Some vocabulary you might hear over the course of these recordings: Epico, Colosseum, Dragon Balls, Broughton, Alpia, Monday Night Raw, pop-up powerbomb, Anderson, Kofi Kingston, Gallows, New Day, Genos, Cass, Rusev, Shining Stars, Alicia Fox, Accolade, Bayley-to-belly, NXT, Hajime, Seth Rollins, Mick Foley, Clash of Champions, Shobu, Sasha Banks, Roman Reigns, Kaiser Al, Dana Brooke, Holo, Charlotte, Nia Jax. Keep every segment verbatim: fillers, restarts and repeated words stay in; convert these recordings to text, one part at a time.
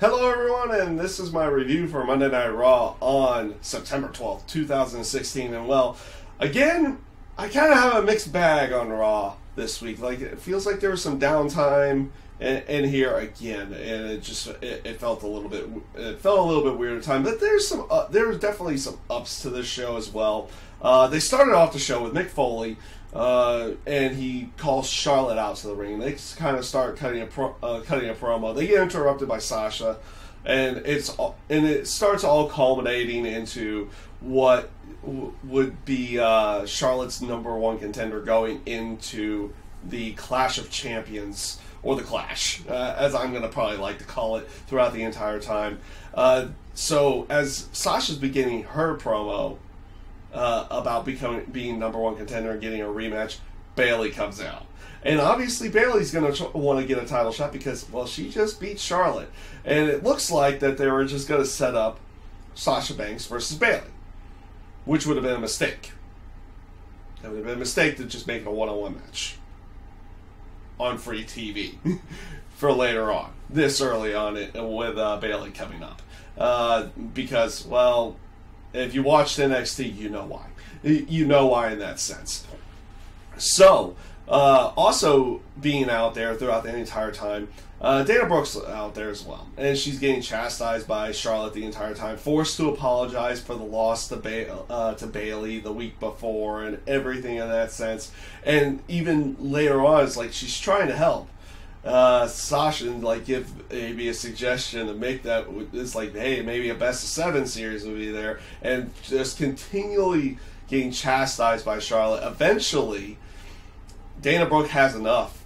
Hello everyone, and this is my review for Monday Night Raw on September twelfth, two thousand sixteen, and well, again, I kind of have a mixed bag on Raw this week. Like, it feels like there was some downtime in, in here again, and it just, it, it felt a little bit, it felt a little bit weird at time, but there's some, uh, there was definitely some ups to this show as well. Uh, they started off the show with Mick Foley, Uh, and he calls Charlotte out to the ring. They kind of start cutting a pro uh, cutting a promo. They get interrupted by Sasha, and it's all, and it starts all culminating into what w would be uh, Charlotte's number one contender going into the Clash of Champions, or the Clash, uh, as I'm going to probably like to call it throughout the entire time. Uh, so as Sasha's beginning her promo Uh, about becoming being number one contender and getting a rematch, Bayley comes out, and obviously Bayley's going to want to get a title shot because, well, she just beat Charlotte, and it looks like that they were just going to set up Sasha Banks versus Bayley, which would have been a mistake. That would have been a mistake to just make a one-on-one match on free T V for later on, this early on it, with uh, Bayley coming up, uh, because, well, if you watched N X T, you know why. You know why in that sense. So, uh, also being out there throughout the entire time, uh, Dana Brooke's out there as well. And she's getting chastised by Charlotte the entire time, forced to apologize for the loss to, ba uh, to Bayley the week before and everything in that sense. And even later on, it's like she's trying to help uh, Sasha and like give maybe a suggestion to make that, it's like, hey, maybe a best of seven series would be there, and just continually getting chastised by Charlotte. Eventually Dana Brooke has enough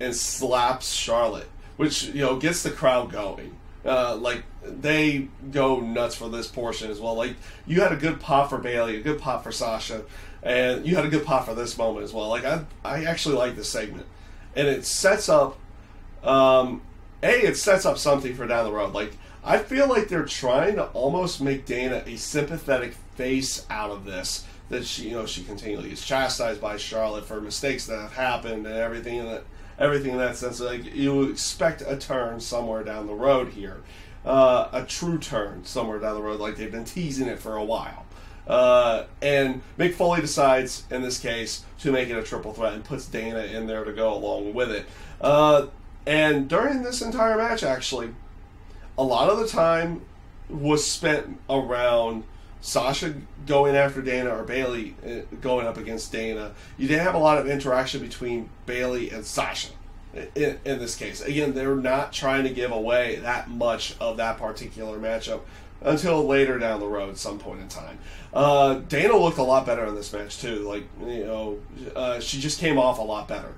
and slaps Charlotte, which, you know, gets the crowd going. Uh, like, they go nuts for this portion as well. Like, you had a good pop for Bayley, a good pop for Sasha, and you had a good pop for this moment as well. Like, I, I actually like this segment, and it sets up Um, a, it sets up something for down the road. Like, I feel like they're trying to almost make Dana a sympathetic face out of this. That she, you know, she continually is chastised by Charlotte for mistakes that have happened and everything in that, everything in that sense. Like, you expect a turn somewhere down the road here, uh, a true turn somewhere down the road. Like, they've been teasing it for a while. Uh, and Mick Foley decides, in this case, to make it a triple threat and puts Dana in there to go along with it. Uh, And during this entire match, actually, a lot of the time was spent around Sasha going after Dana or Bayley going up against Dana. You didn't have a lot of interaction between Bayley and Sasha in, in this case. Again, they're not trying to give away that much of that particular matchup until later down the road, some point in time. Uh, Dana looked a lot better in this match, too. Like, you know, uh, she just came off a lot better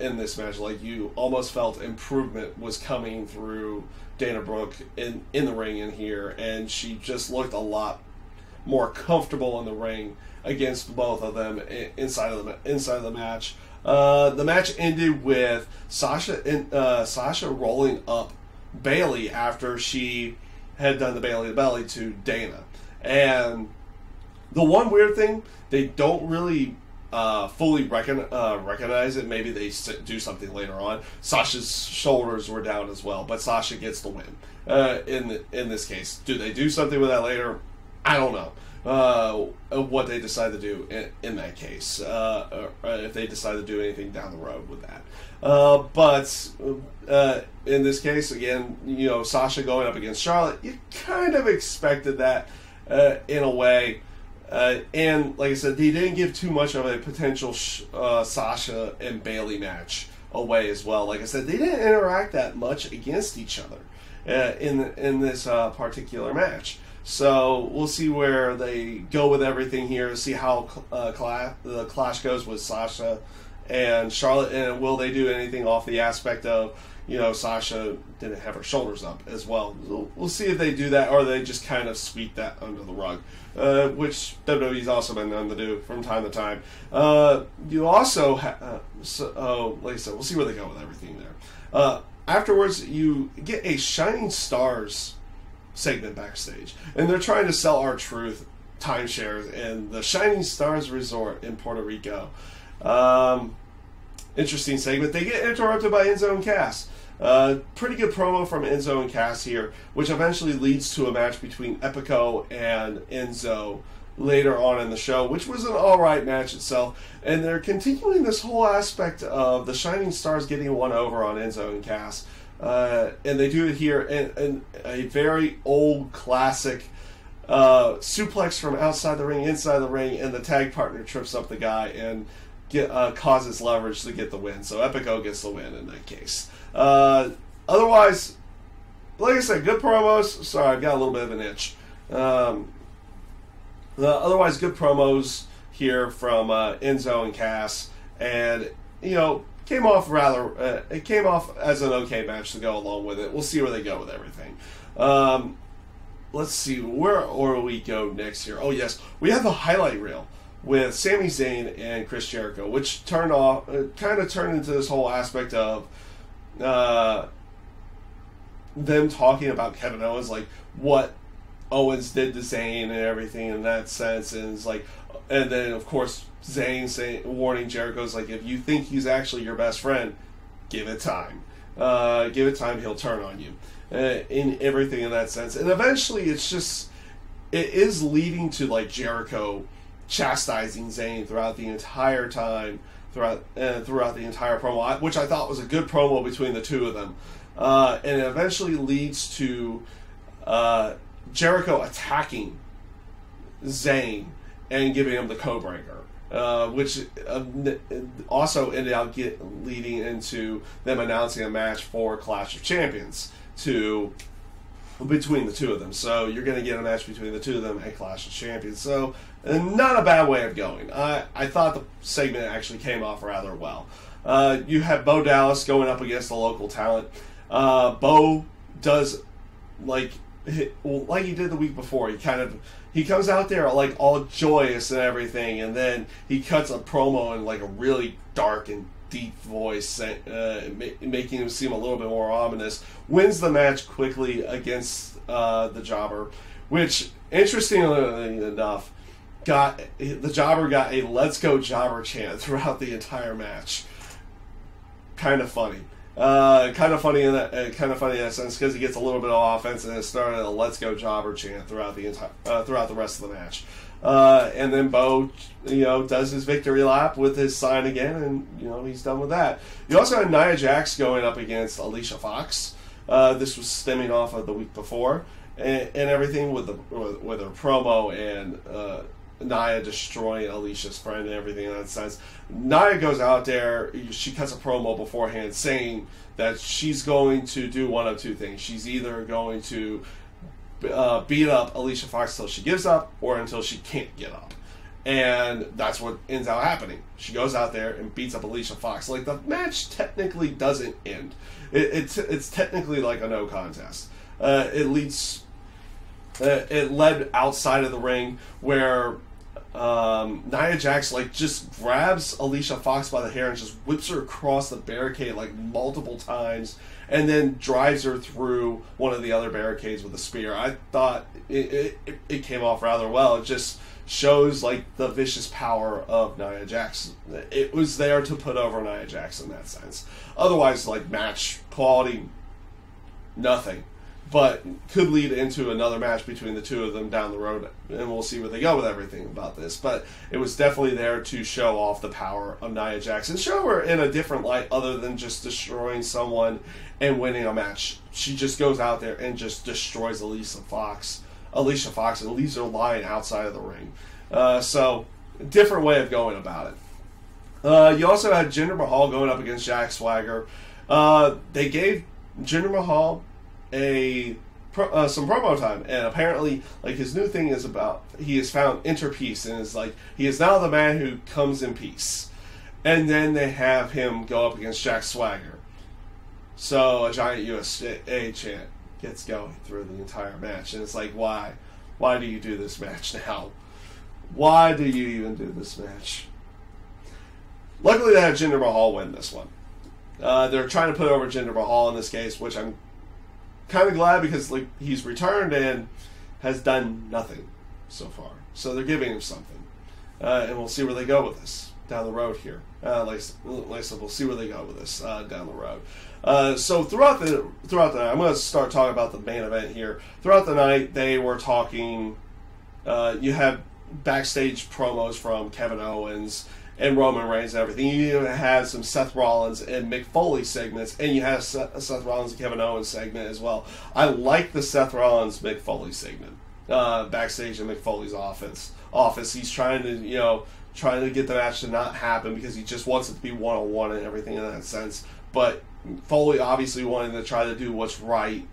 in this match. Like, you almost felt improvement was coming through Dana Brooke in, in the ring in here, and she just looked a lot more comfortable in the ring against both of them inside of the, inside of the match. Uh, the match ended with Sasha in, uh, Sasha rolling up Bayley after she had done the Bayley-to-belly to Dana. And the one weird thing, they don't really Uh, fully recon uh, recognize it. Maybe they do something later on. Sasha's shoulders were down as well, but Sasha gets the win uh, in the, in this case. Do they do something with that later? I don't know uh, what they decide to do in, in that case. Uh, if they decide to do anything down the road with that, uh, but uh, in this case, again, you know, Sasha going up against Charlotte, you kind of expected that uh, in a way. Uh, and like I said, they didn't give too much of a potential sh uh, Sasha and Bayley match away as well. Like I said, they didn't interact that much against each other uh, in the, in this uh, particular match. So we'll see where they go with everything here. See how cl uh, cla the clash goes with Sasha and Charlotte, and will they do anything off the aspect of, you know, Sasha didn't have her shoulders up as well. We'll see if they do that, or they just kind of sweep that under the rug, uh, which W W E's also been known to do from time to time. Uh, you also, ha uh, so, oh, like I said, we'll see where they go with everything there. Uh, afterwards, you get a Shining Stars segment backstage, and they're trying to sell R-Truth timeshares in the Shining Stars Resort in Puerto Rico. Um, interesting segment. They get interrupted by Enzo and Cass. Uh, pretty good promo from Enzo and Cass here, which eventually leads to a match between Epico and Enzo later on in the show, which was an alright match itself. And they're continuing this whole aspect of the Shining Stars getting one over on Enzo and Cass. Uh, and they do it here in, in a very old classic uh, suplex from outside the ring, inside the ring, and the tag partner trips up the guy and get, uh, causes leverage to get the win. So Epico gets the win in that case. Uh, otherwise, like I said, good promos. Sorry, I've got a little bit of an itch. Um, the otherwise, good promos here from uh, Enzo and Cass, and you know, came off rather. Uh, it came off as an okay match to go along with it. We'll see where they go with everything. Um, let's see where or we go next here. Oh yes, we have the highlight reel with Sami Zayn and Chris Jericho, which turned off, uh, kind of turned into this whole aspect of. Uh, them talking about Kevin Owens, like what Owens did to Zayn and everything in that sense, and it's like, and then of course Zayn saying, warning Jericho's like, if you think he's actually your best friend, give it time, uh, give it time, he'll turn on you, uh, in everything in that sense, and eventually it's just, it is leading to like Jericho chastising Zayn throughout the entire time. Throughout, uh, throughout the entire promo, which I thought was a good promo between the two of them. Uh, and it eventually leads to uh, Jericho attacking Zayn and giving him the Codebreaker, uh, which uh, also ended up get, leading into them announcing a match for Clash of Champions to between the two of them. So you're going to get a match between the two of them at Clash of Champions. So not a bad way of going. I, I thought the segment actually came off rather well. Uh, you have Bo Dallas going up against the local talent. Uh, Bo does like like he did the week before. He kind of he comes out there like all joyous and everything, and then he cuts a promo in like a really dark and deep voice, uh, making him seem a little bit more ominous. Wins the match quickly against uh, the Jobber, which interestingly enough. Got the Jobber got a "Let's Go Jobber" chant throughout the entire match. Kind of funny, uh, kind of funny in that, uh, kind of funny in that sense because he gets a little bit of offense and it started a "Let's Go Jobber" chant throughout the entire uh, throughout the rest of the match. Uh, and then Bo, you know, does his victory lap with his sign again, and you know he's done with that. You also had Nia Jax going up against Alicia Fox. Uh, this was stemming off of the week before, and, and everything with the with, with her promo and. Uh, Nia destroying Alicia's friend and everything in that sense. Nia goes out there, she cuts a promo beforehand saying that she's going to do one of two things. She's either going to uh, beat up Alicia Fox until she gives up or until she can't get up. And that's what ends up happening. She goes out there and beats up Alicia Fox. Like, the match technically doesn't end. It, it's, it's technically like a no contest. Uh, it leads... Uh, it led outside of the ring where um, Nia Jax like just grabs Alicia Fox by the hair and just whips her across the barricade like multiple times and then drives her through one of the other barricades with a spear. I thought it, it, it came off rather well. It just shows like the vicious power of Nia Jax. It was there to put over Nia Jax in that sense. Otherwise, like match quality, nothing. But could lead into another match between the two of them down the road, and we'll see where they go with everything about this. But it was definitely there to show off the power of Nia Jax and show her in a different light other than just destroying someone and winning a match. She just goes out there and just destroys Alicia Fox, Alicia Fox and leaves her lying outside of the ring. Uh, so, different way of going about it. Uh, you also had Jinder Mahal going up against Jack Swagger. Uh, they gave Jinder Mahal... A uh, some promo time, and apparently, like his new thing is about he has found inner peace, and is like he is now the man who comes in peace. And then they have him go up against Jack Swagger, so a giant U S A chant gets going through the entire match, and it's like, why, why do you do this match now? Why do you even do this match? Luckily, they had Jinder Mahal win this one. Uh, they're trying to put over Jinder Mahal in this case, which I'm. Kind of glad because like he's returned and has done nothing so far. So they're giving him something. Uh, and we'll see where they go with this. down the road here. Uh, like, like so we'll see where they go with this uh, down the road. Uh, so throughout the throughout the night, I'm going to start talking about the main event here. Throughout the night, they were talking. Uh, you have backstage promos from Kevin Owens and Roman Reigns and everything. You even had some Seth Rollins and Mick Foley segments, and you had a Seth Rollins and Kevin Owens segment as well. I like the Seth Rollins Mick Foley segment uh, backstage in Mick Foley's office. Office, he's trying to you know. trying to get the match to not happen because he just wants it to be one-on-one and everything in that sense. But Foley obviously wanted to try to do what's right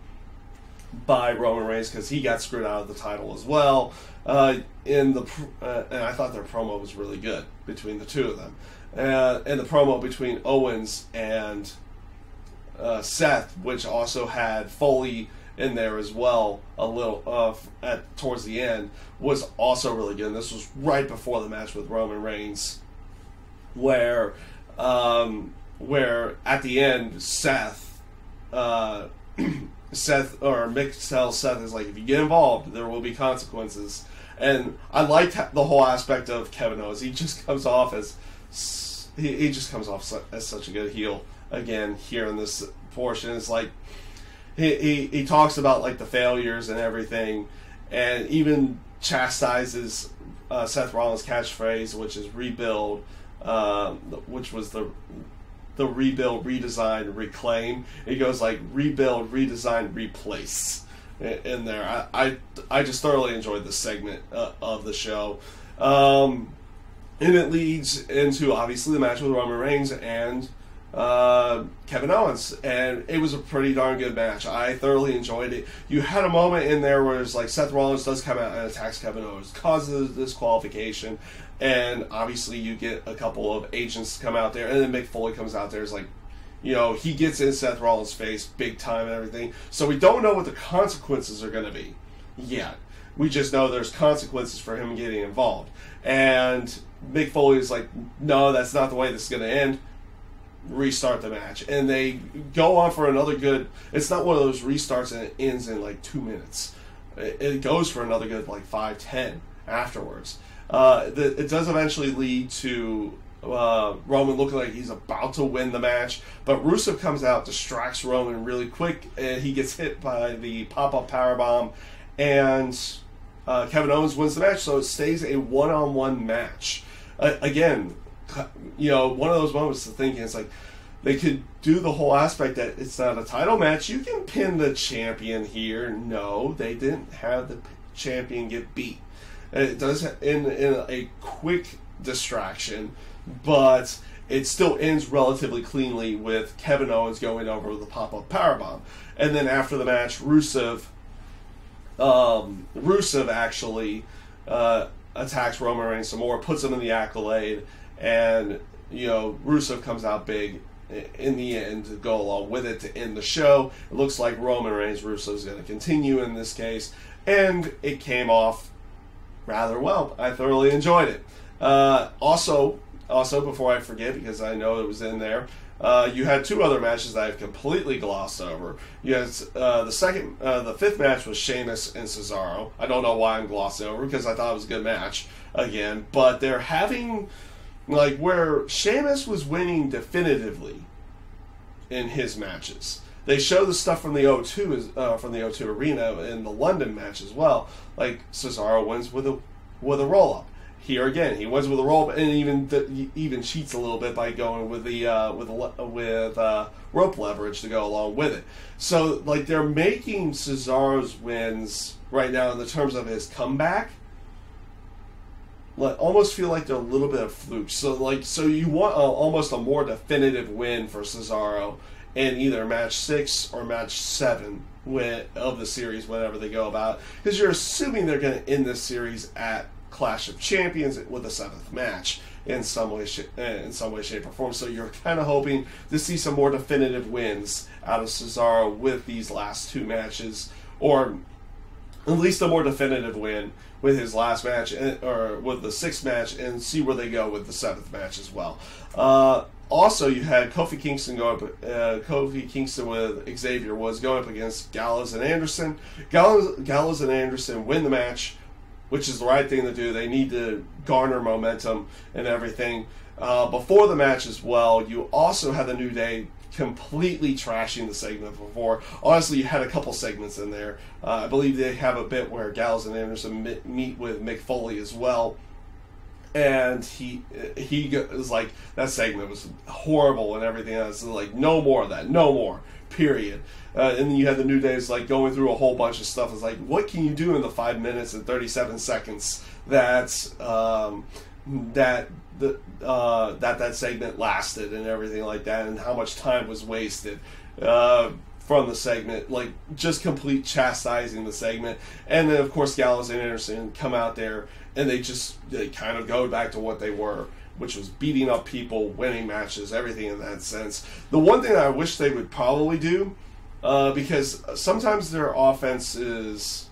by Roman Reigns because he got screwed out of the title as well. Uh, in the uh, and I thought their promo was really good between the two of them. Uh, and the promo between Owens and uh, Seth, which also had Foley in there as well, a little uh, at towards the end, was also really good. And this was right before the match with Roman Reigns, where um, where at the end Seth, uh, Seth or Mick tells Seth is like, if you get involved, there will be consequences. And I liked the whole aspect of Kevin Owens. He just comes off as he, he just comes off as such a good heel again here in this portion. It's like. He, he he talks about like the failures and everything, and even chastises uh, Seth Rollins' catchphrase, which is "rebuild," uh, which was the the rebuild, redesign, reclaim. It goes like rebuild, redesign, replace in there. I I, I just thoroughly enjoyed this segment uh, of the show, um, and it leads into obviously the match with Roman Reigns and. Uh, Kevin Owens, and it was a pretty darn good match. I thoroughly enjoyed it. You had a moment in there where it's like Seth Rollins does come out and attacks Kevin Owens, causes a disqualification, and obviously you get a couple of agents come out there, and then Mick Foley comes out there. It's like, you know, he gets in Seth Rollins' face big time and everything. So we don't know what the consequences are going to be yet. We just know there's consequences for him getting involved. And Mick Foley is like, no, that's not the way this is going to end. Restart the match, and they go on for another good. It's not one of those restarts and it ends in like two minutes. It, it goes for another good like five, ten afterwards. Uh, the, it does eventually lead to uh, Roman looking like he's about to win the match, but Rusev comes out, distracts Roman really quick, and he gets hit by the pop-up powerbomb, and uh, Kevin Owens wins the match. So it stays a one-on-one match uh, again. You know, one of those moments of thinking, it's like they could do the whole aspect that it's not a title match. You can pin the champion here. No, they didn't have the champion get beat. It does in in a quick distraction, but it still ends relatively cleanly with Kevin Owens going over with a pop-up powerbomb, and then after the match, Rusev, um, Rusev actually uh, attacks Roman Reigns some more, puts him in the accolade. And, you know, Rusev comes out big in the end to go along with it to end the show. It looks like Roman Reigns, Rusev's going to continue in this case. And it came off rather well. I thoroughly enjoyed it. Uh, also, also, before I forget, because I know it was in there, uh, you had two other matches that I've completely glossed over. You had uh, the second, uh, the fifth match was Sheamus and Cesaro. I don't know why I'm glossing over, because I thought it was a good match, again. But they're having... Like, where Sheamus was winning definitively in his matches. They show the stuff from the O two uh, from the O two arena in the London match as well. Like, Cesaro wins with a with a roll-up. Here again, he wins with a roll-up and even even cheats a little bit by going with the uh, with a, with uh, rope leverage to go along with it. So, like, they're making Cesaro's wins right now in the terms of his comeback. Like, almost feel like they're a little bit of flukes. So like, so you want a, almost a more definitive win for Cesaro in either match six or match seven when, of the series, whenever they go about, because you're assuming they're going to end this series at Clash of Champions with a seventh match in some way, in some way, shape, or form. So you're kind of hoping to see some more definitive wins out of Cesaro with these last two matches, or at least a more definitive win with his last match, or with the sixth match, and see where they go with the seventh match as well. Uh, also, you had Kofi Kingston go up. Uh, Kofi Kingston with Xavier was going up against Gallows and Anderson. Gallows, Gallows and Anderson win the match which is the right thing to do. They need to garner momentum and everything. Uh, before the match as well, you also had the New Day completely trashing the segment before. Honestly, you had a couple segments in there. Uh, I believe they have a bit where Gallows and Anderson meet with Mick Foley as well. And he he was like, that segment was horrible and everything else. Like, no more of that. No more. Period. Uh, and then you had the New Day's like going through a whole bunch of stuff. It's like, what can you do in the five minutes and thirty-seven seconds that's, um, that the uh, that that segment lasted and everything like that, and how much time was wasted uh, from the segment. Like, just complete chastising the segment. And then, of course, Gallows and Anderson come out there, and they just they kind of go back to what they were, which was beating up people, winning matches, everything in that sense. The one thing I wish they would probably do, uh, because sometimes their offense is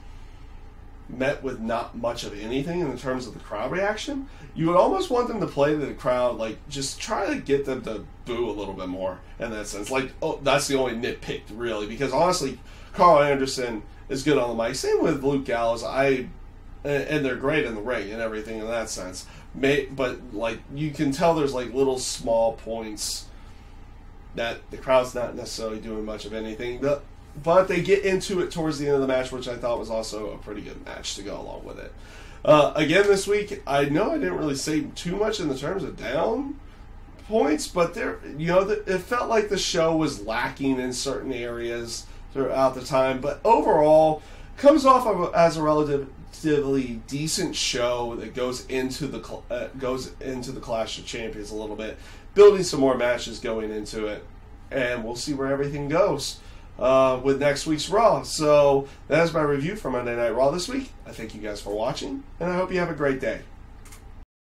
met with not much of anything in terms of the crowd reaction, you would almost want them to play to the crowd, like, just try to get them to boo a little bit more in that sense. Like, oh, that's the only nitpick, really, because honestly, Carl Anderson is good on the mic. Same with Luke Gallows. I... And they're great in the ring and everything in that sense. May, but, like, you can tell there's, like, little small points that the crowd's not necessarily doing much of anything. But, but they get into it towards the end of the match, which I thought was also a pretty good match to go along with it. Uh, again, this week, I know I didn't really say too much in the terms of down points, but there, you know, the, it felt like the show was lacking in certain areas throughout the time. But overall, comes off of, as a relative... decent show that goes into the uh, goes into the Clash of Champions a little bit, building some more matches going into it, and we'll see where everything goes uh, with next week's Raw. So that is my review for Monday Night Raw this week. I thank you guys for watching, and I hope you have a great day.